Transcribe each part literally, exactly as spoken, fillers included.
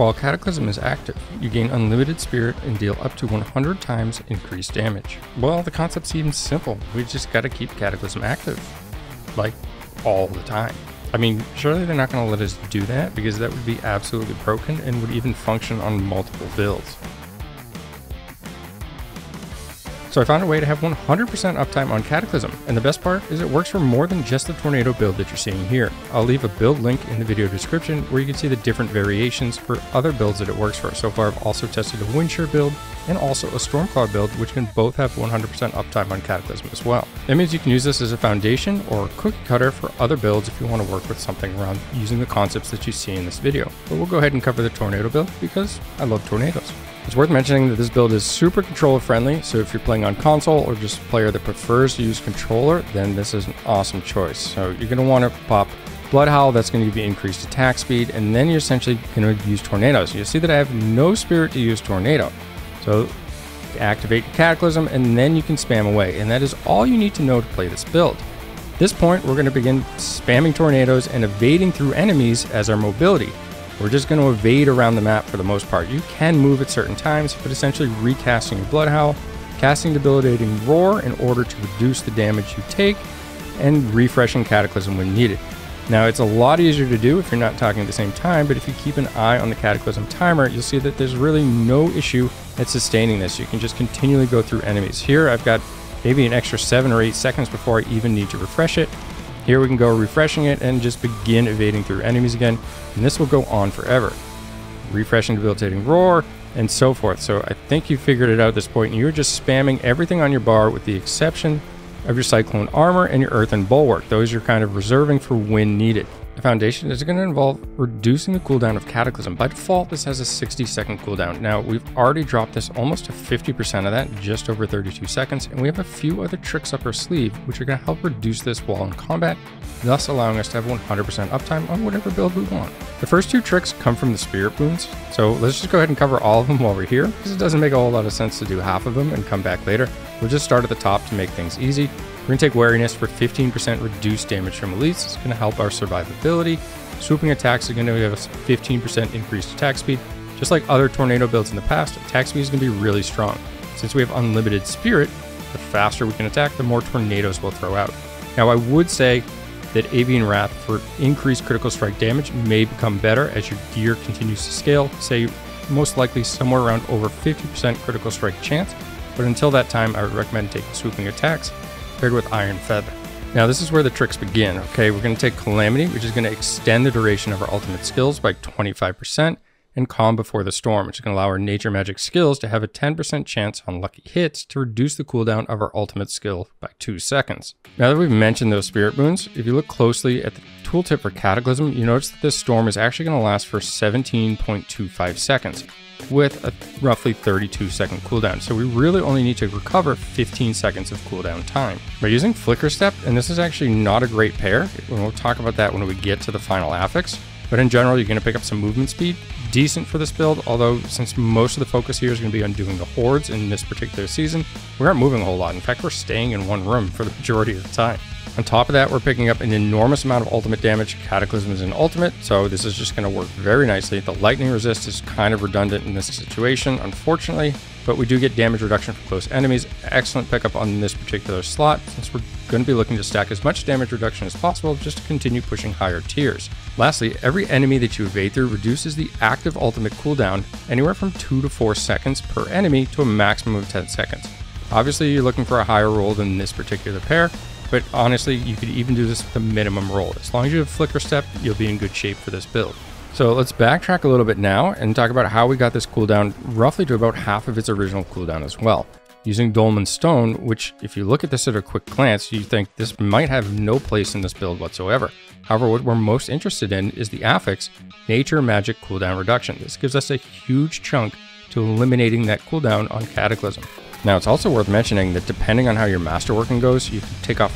While Cataclysm is active, you gain unlimited spirit and deal up to one hundred times increased damage. Well, the concept seems simple. We just gotta keep Cataclysm active. Like, all the time. I mean, surely they're not gonna let us do that, because that would be absolutely broken and would even function on multiple builds. So I found a way to have one hundred percent uptime on Cataclysm, and the best part is it works for more than just the Tornado build that you're seeing here. I'll leave a build link in the video description where you can see the different variations for other builds that it works for. So far I've also tested a Wind Shear build and also a Storm Cloud build, which can both have one hundred percent uptime on Cataclysm as well. That means you can use this as a foundation or cookie cutter for other builds if you want to work with something around using the concepts that you see in this video. But we'll go ahead and cover the Tornado build because I love tornadoes. It's worth mentioning that this build is super controller friendly, so if you're playing on console or just a player that prefers to use controller, then this is an awesome choice. So you're going to want to pop Blood Howl, that's going to give you increased attack speed, and then you're essentially going to use Tornadoes. You'll see that I have no spirit to use Tornado. So activate Cataclysm, and then you can spam away, and that is all you need to know to play this build. At this point, we're going to begin spamming Tornadoes and evading through enemies as our mobility. We're just going to evade around the map for the most part. You can move at certain times, but essentially recasting your Blood Howl, casting Debilitating Roar in order to reduce the damage you take, and refreshing Cataclysm when needed. Now, it's a lot easier to do if you're not talking at the same time, but if you keep an eye on the Cataclysm timer, you'll see that there's really no issue at sustaining this. You can just continually go through enemies. Here, I've got maybe an extra seven or eight seconds before I even need to refresh it. Here we can go refreshing it and just begin evading through enemies again, and this will go on forever. Refreshing Debilitating Roar, and so forth. So I think you figured it out at this point, and you're just spamming everything on your bar with the exception of your Cyclone Armor and your Earthen Bulwark. Those you're kind of reserving for when needed. The foundation is going to involve reducing the cooldown of Cataclysm. By default, this has a sixty second cooldown. Now, we've already dropped this almost to fifty percent of that, just over thirty-two seconds, and we have a few other tricks up our sleeve, which are going to help reduce this while in combat, thus allowing us to have one hundred percent uptime on whatever build we want. The first two tricks come from the spirit boons, so let's just go ahead and cover all of them while we're here, because it doesn't make a whole lot of sense to do half of them and come back later. We'll just start at the top to make things easy. We're going to take Wariness for fifteen percent reduced damage from elites. It's going to help our survivability. Swooping attacks are going to give us fifteen percent increased attack speed. Just like other tornado builds in the past, attack speed is going to be really strong. Since we have unlimited spirit, the faster we can attack, the more tornadoes we'll throw out. Now, I would say that Avian Wrath for increased critical strike damage may become better as your gear continues to scale, say most likely somewhere around over fifty percent critical strike chance. But until that time, I would recommend taking swooping attacks paired with Iron Feather. Now this is where the tricks begin, okay? We're gonna take Calamity, which is gonna extend the duration of our ultimate skills by twenty-five percent, and Calm Before the Storm, which is gonna allow our Nature Magic skills to have a ten percent chance on lucky hits to reduce the cooldown of our ultimate skill by two seconds. Now that we've mentioned those spirit boons, if you look closely at the tooltip for Cataclysm, you notice that this storm is actually gonna last for seventeen point two five seconds, with a roughly thirty-two second cooldown. So we really only need to recover fifteen seconds of cooldown time. By using Flicker Step, and this is actually not a great pair, and we'll talk about that when we get to the final affix, but in general, you're gonna pick up some movement speed, decent for this build, although since most of the focus here is gonna be on doing the hordes in this particular season, we aren't moving a whole lot. In fact, we're staying in one room for the majority of the time. On top of that, we're picking up an enormous amount of ultimate damage. Cataclysm is an ultimate, so this is just going to work very nicely. The lightning resist is kind of redundant in this situation, unfortunately, but we do get damage reduction from close enemies. Excellent pickup on this particular slot, since we're going to be looking to stack as much damage reduction as possible just to continue pushing higher tiers. Lastly, every enemy that you evade through reduces the active ultimate cooldown anywhere from two to four seconds per enemy to a maximum of ten seconds. Obviously, you're looking for a higher roll than this particular pair, but honestly, you could even do this with a minimum roll. As long as you have Flicker Step, you'll be in good shape for this build. So let's backtrack a little bit now and talk about how we got this cooldown roughly to about half of its original cooldown as well. Using Dolman Stone, which if you look at this at a quick glance, you think this might have no place in this build whatsoever. However, what we're most interested in is the affix, Nature Magic Cooldown Reduction. This gives us a huge chunk to eliminating that cooldown on Cataclysm. Now, it's also worth mentioning that depending on how your masterworking goes, you can take off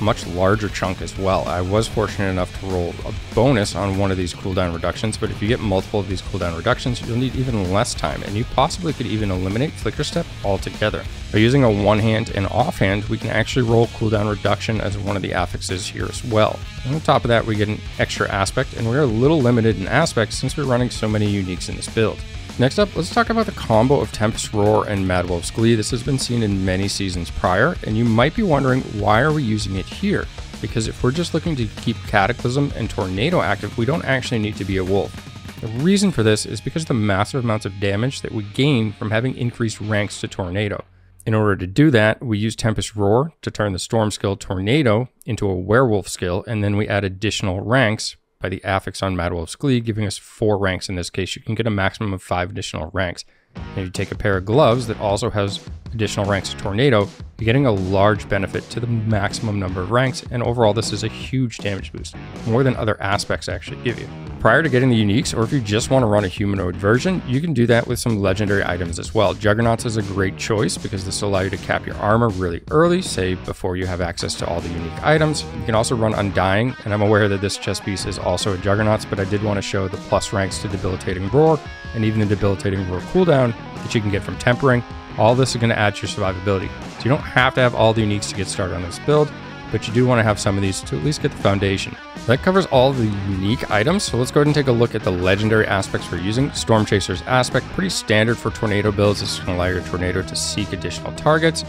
much larger chunk as well. I was fortunate enough to roll a bonus on one of these cooldown reductions, but if you get multiple of these cooldown reductions, you'll need even less time, and you possibly could even eliminate Flicker Step altogether. By using a one-hand and offhand, we can actually roll cooldown reduction as one of the affixes here as well. And on top of that, we get an extra aspect, and we are a little limited in aspects since we're running so many uniques in this build. Next up, let's talk about the combo of Tempest Roar and Mad Wolf's Glee. This has been seen in many seasons prior, and you might be wondering, why are we using it here? Because if we're just looking to keep Cataclysm and Tornado active, we don't actually need to be a wolf. The reason for this is because of the massive amounts of damage that we gain from having increased ranks to Tornado. In order to do that, we use Tempest Roar to turn the Storm skill Tornado into a Werewolf skill, and then we add additional ranks by the affix on Mad Wolf's Glee, giving us four ranks in this case. You can get a maximum of five additional ranks. And if you take a pair of gloves that also has additional ranks to Tornado, you're getting a large benefit to the maximum number of ranks, and overall this is a huge damage boost, more than other aspects actually give you. Prior to getting the uniques, or if you just want to run a humanoid version, you can do that with some legendary items as well. Juggernauts is a great choice because this will allow you to cap your armor really early, say before you have access to all the unique items. You can also run Undying, and I'm aware that this chess piece is also a Juggernauts, but I did want to show the plus ranks to Debilitating Roar and even the Debilitating Roar cooldown that you can get from tempering. All this is going to add to your survivability. So you don't have to have all the uniques to get started on this build, but you do want to have some of these to at least get the foundation. That covers all the unique items, so let's go ahead and take a look at the legendary aspects we're using. Storm Chaser's aspect, pretty standard for Tornado builds. This is going to allow your Tornado to seek additional targets.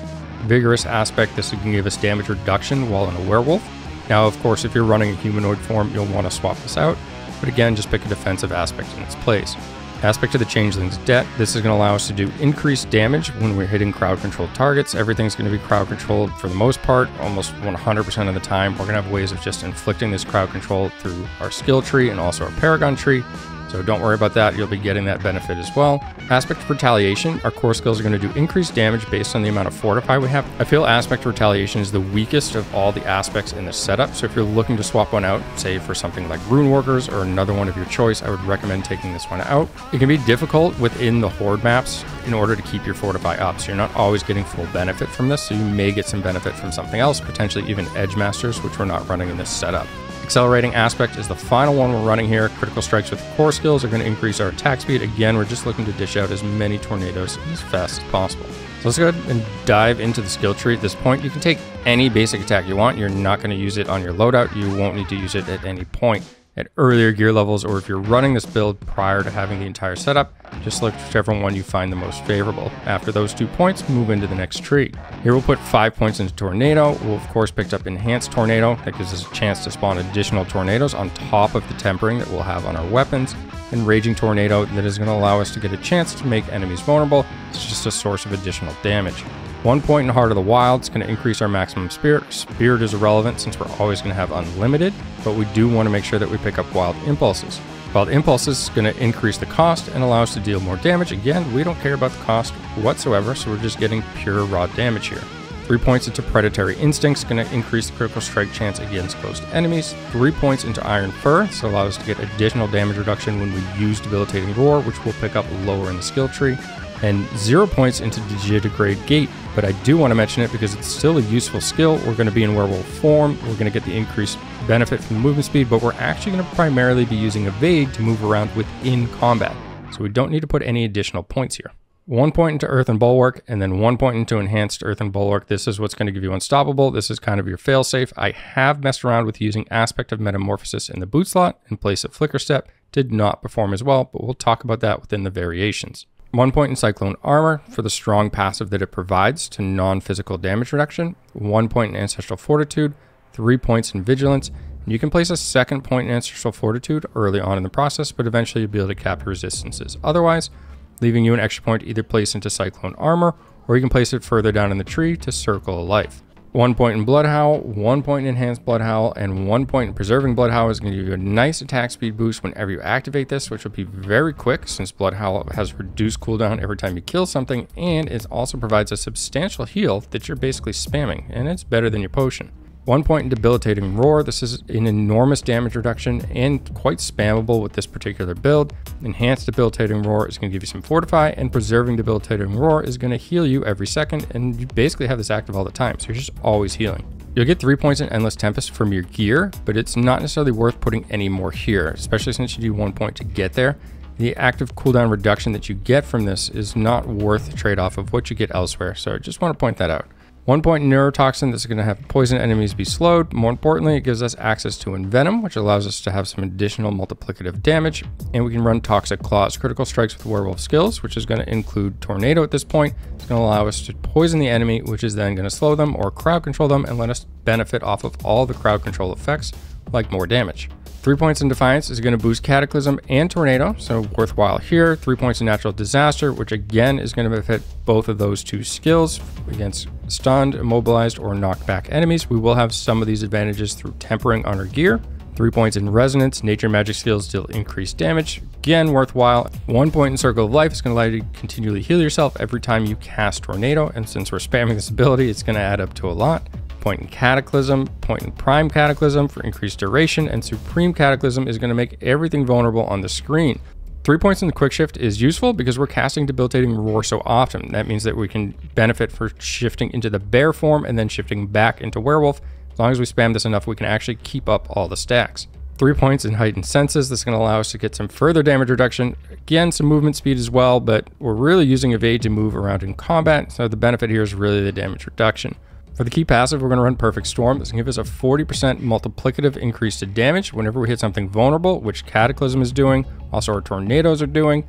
Vigorous aspect, this can give us damage reduction while in a Werewolf. Now, of course, if you're running a humanoid form, you'll want to swap this out, but again, just pick a defensive aspect in its place. Aspect of the Changeling's Debt, this is going to allow us to do increased damage when we're hitting crowd controlled targets. Everything's going to be crowd controlled for the most part, almost one hundred percent of the time. We're going to have ways of just inflicting this crowd control through our skill tree and also our Paragon tree. So don't worry about that, you'll be getting that benefit as well. Aspect of Retaliation, our core skills are going to do increased damage based on the amount of Fortify we have. I feel Aspect of Retaliation is the weakest of all the aspects in this setup, so if you're looking to swap one out, say for something like Rune Workers or another one of your choice, I would recommend taking this one out. It can be difficult within the Horde maps in order to keep your Fortify up, so you're not always getting full benefit from this, so you may get some benefit from something else, potentially even Edgemasters, which we're not running in this setup. Accelerating aspect is the final one we're running here. Critical strikes with core skills are going to increase our attack speed. Again, we're just looking to dish out as many tornadoes as fast as possible. So let's go ahead and dive into the skill tree at this point. You can take any basic attack you want. You're not going to use it on your loadout. You won't need to use it at any point. At earlier gear levels, or if you're running this build prior to having the entire setup, just select whichever one you find the most favorable. After those two points, move into the next tree. Here we'll put five points into Tornado. We'll of course pick up Enhanced Tornado. That gives us a chance to spawn additional tornadoes on top of the tempering that we'll have on our weapons. And Raging Tornado, that is going to allow us to get a chance to make enemies vulnerable. It's just a source of additional damage. One point in Heart of the Wilds is going to increase our maximum spirit. Spirit is irrelevant since we're always going to have unlimited, but we do want to make sure that we pick up Wild Impulses. Wild Impulses is going to increase the cost and allow us to deal more damage. Again, we don't care about the cost whatsoever, so we're just getting pure raw damage here. Three points into Predatory Instincts, going to increase the critical strike chance against close enemies. Three points into Iron Fur, so allows us to get additional damage reduction when we use Debilitating Roar, which we'll pick up lower in the skill tree. And zero points into Digitigrade Gate, but I do want to mention it because it's still a useful skill. We're going to be in werewolf form, we're going to get the increased benefit from movement speed, but we're actually going to primarily be using evade to move around within combat, so we don't need to put any additional points here. One point into Earthen Bulwark, and then one point into Enhanced Earthen Bulwark. This is what's going to give you Unstoppable. This is kind of your failsafe. I have messed around with using Aspect of Metamorphosis in the boot slot in place of Flicker Step. Did not perform as well, but we'll talk about that within the variations. One point in Cyclone Armor for the strong passive that it provides to non-physical damage reduction. One point in Ancestral Fortitude. Three points in Vigilance. And you can place a second point in Ancestral Fortitude early on in the process, but eventually you'll be able to cap your resistances otherwise, leaving you an extra point to either place into Cyclone Armor, or you can place it further down in the tree to Circle of Life. One point in Blood Howl, one point in Enhanced Blood Howl, and one point in Preserving Blood Howl is going to give you a nice attack speed boost whenever you activate this, which will be very quick since Blood Howl has reduced cooldown every time you kill something, and it also provides a substantial heal that you're basically spamming, and it's better than your potion. One point in Debilitating Roar, this is an enormous damage reduction and quite spammable with this particular build. Enhanced Debilitating Roar is going to give you some Fortify, and Preserving Debilitating Roar is going to heal you every second, and you basically have this active all the time, so you're just always healing. You'll get three points in Endless Tempest from your gear, but it's not necessarily worth putting any more here, especially since you do one point to get there. The active cooldown reduction that you get from this is not worth the trade-off of what you get elsewhere, so I just want to point that out. One point Neurotoxin, this is going to have poison enemies be slowed. More importantly, it gives us access to Envenom, which allows us to have some additional multiplicative damage, and we can run Toxic Claws, critical strikes with werewolf skills, which is going to include Tornado at this point. It's going to allow us to poison the enemy, which is then going to slow them or crowd control them and let us benefit off of all the crowd control effects, like more damage. Three points in Defiance is going to boost Cataclysm and Tornado, so worthwhile here. Three points in Natural Disaster, which again is going to benefit both of those two skills against stunned, immobilized, or knocked back enemies. We will have some of these advantages through tempering on our gear. Three points in Resonance, Nature Magic skills deal increased damage, again worthwhile. One point in Circle of Life is going to allow you to continually heal yourself every time you cast Tornado, and since we're spamming this ability, it's going to add up to a lot. Point in Cataclysm, point in Prime Cataclysm for increased duration, and Supreme Cataclysm is going to make everything vulnerable on the screen. Three points in the Quick Shift is useful because we're casting Debilitating Roar so often. That means that we can benefit for shifting into the bear form and then shifting back into werewolf. As long as we spam this enough, we can actually keep up all the stacks. Three points in Heightened Senses. This is going to allow us to get some further damage reduction. Again, some movement speed as well, but we're really using evade to move around in combat, so the benefit here is really the damage reduction. For the key passive, we're going to run Perfect Storm. This can give us a forty percent multiplicative increase to damage whenever we hit something vulnerable, which Cataclysm is doing, also our Tornadoes are doing.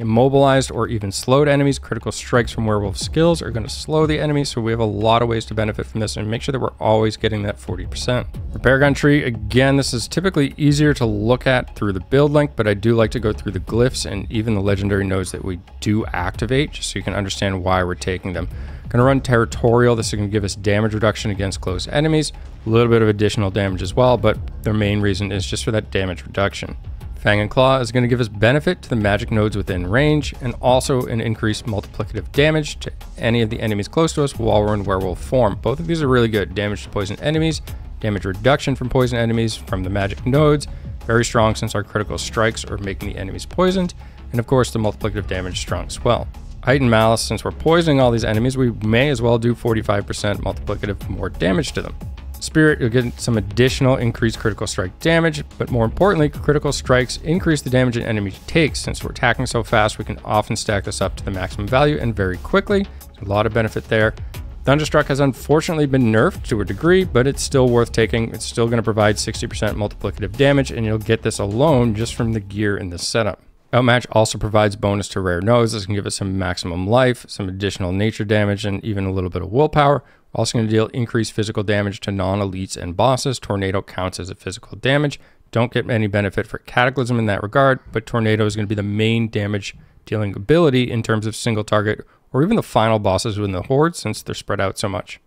Immobilized or even slowed enemies, critical strikes from werewolf skills are going to slow the enemy, so we have a lot of ways to benefit from this and make sure that we're always getting that forty percent. Repair Gun Tree, again, this is typically easier to look at through the build link, but I do like to go through the glyphs and even the legendary nodes that we do activate, just so you can understand why we're taking them. Going to run Territorial. This is going to give us damage reduction against close enemies, a little bit of additional damage as well, but the main reason is just for that damage reduction. Fang and Claw is going to give us benefit to the magic nodes within range and also an increased multiplicative damage to any of the enemies close to us while we're in werewolf form. Both of these are really good. Damage to poison enemies, damage reduction from poison enemies from the magic nodes, very strong since our critical strikes are making the enemies poisoned, and of course the multiplicative damage strong as well. Heightened Malice, since we're poisoning all these enemies, we may as well do forty-five percent multiplicative more damage to them. Spirit, you'll get some additional increased critical strike damage, but more importantly, critical strikes increase the damage an enemy takes. Since we're attacking so fast, we can often stack this up to the maximum value and very quickly. There's a lot of benefit there. Thunderstruck has unfortunately been nerfed to a degree, but it's still worth taking. It's still going to provide sixty percent multiplicative damage, and you'll get this alone just from the gear in this setup. Outmatch also provides bonus to rare nodes. This can give us some maximum life, some additional nature damage, and even a little bit of willpower. Also going to deal increased physical damage to non-elites and bosses. Tornado counts as a physical damage. Don't get any benefit for Cataclysm in that regard, but Tornado is going to be the main damage dealing ability in terms of single target or even the final bosses within the horde since they're spread out so much.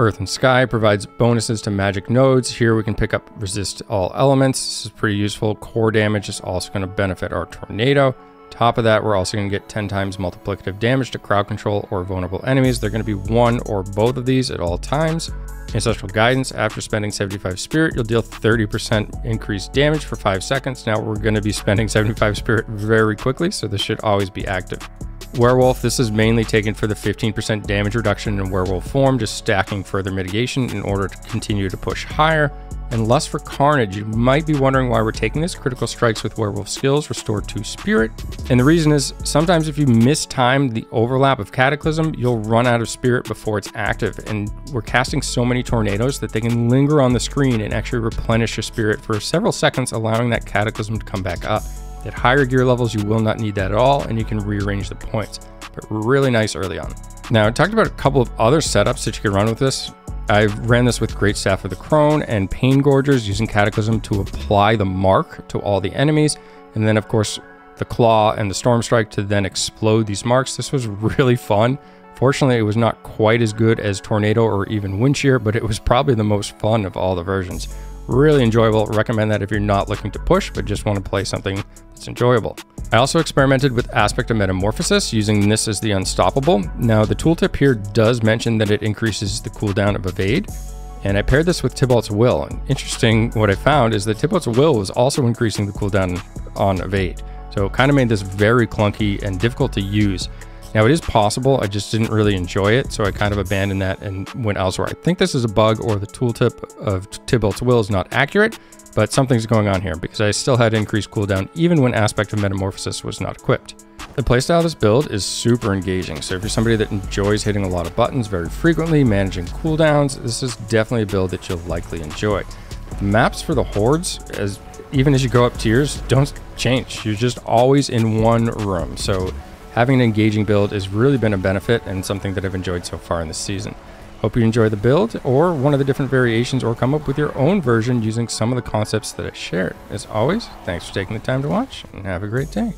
Earth and Sky provides bonuses to magic nodes. Here we can pick up Resist All Elements. This is pretty useful. Core damage is also going to benefit our Tornado. Top of that, we're also going to get ten times multiplicative damage to crowd control or vulnerable enemies. They're going to be one or both of these at all times. Ancestral Guidance, after spending seventy-five Spirit, you'll deal thirty percent increased damage for five seconds. Now we're going to be spending seventy-five Spirit very quickly, so this should always be active. Werewolf, this is mainly taken for the fifteen percent damage reduction in werewolf form, just stacking further mitigation in order to continue to push higher. And Lust for Carnage, you might be wondering why we're taking this. Critical strikes with werewolf skills restore two spirit. And the reason is sometimes if you mistime the overlap of Cataclysm, you'll run out of spirit before it's active. And we're casting so many tornadoes that they can linger on the screen and actually replenish your spirit for several seconds, allowing that Cataclysm to come back up. At higher gear levels, you will not need that at all, and you can rearrange the points, but really nice early on. Now, I talked about a couple of other setups that you can run with this. I ran this with Great Staff of the Crone and Pain Gorgers, using Cataclysm to apply the mark to all the enemies, and then of course the Claw and the Storm Strike to then explode these marks. This was really fun. Fortunately, it was not quite as good as Tornado or even Wind Shear, but it was probably the most fun of all the versions. Really enjoyable. Recommend that if you're not looking to push but just want to play something that's enjoyable. I also experimented with Aspect of Metamorphosis, using this as the unstoppable. Now the tooltip here does mention that it increases the cooldown of evade, and I paired this with Tibalt's Will, and interesting what I found is that Tibalt's Will was also increasing the cooldown on evade, so it kind of made this very clunky and difficult to use. Now it is possible, I just didn't really enjoy it, so I kind of abandoned that and went elsewhere. I think this is a bug, or the tooltip of Tibalt's Will is not accurate, but something's going on here because I still had increased cooldown even when Aspect of Metamorphosis was not equipped. The playstyle of this build is super engaging, so if you're somebody that enjoys hitting a lot of buttons very frequently, managing cooldowns, this is definitely a build that you'll likely enjoy. The maps for the hordes, as even as you go up tiers, don't change. You're just always in one room, so having an engaging build has really been a benefit and something that I've enjoyed so far in this season. Hope you enjoy the build or one of the different variations, or come up with your own version using some of the concepts that I shared. As always, thanks for taking the time to watch and have a great day.